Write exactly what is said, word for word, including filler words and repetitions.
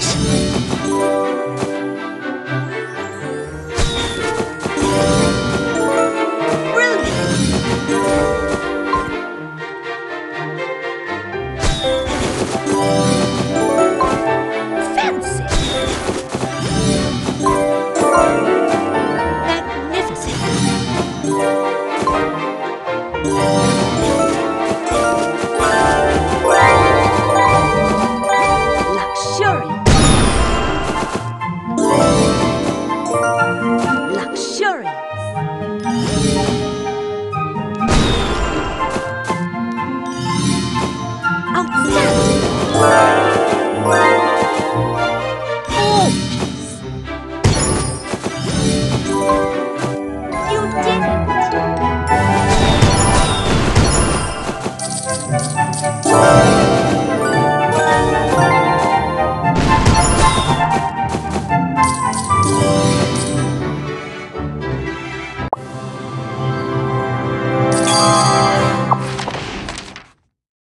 please.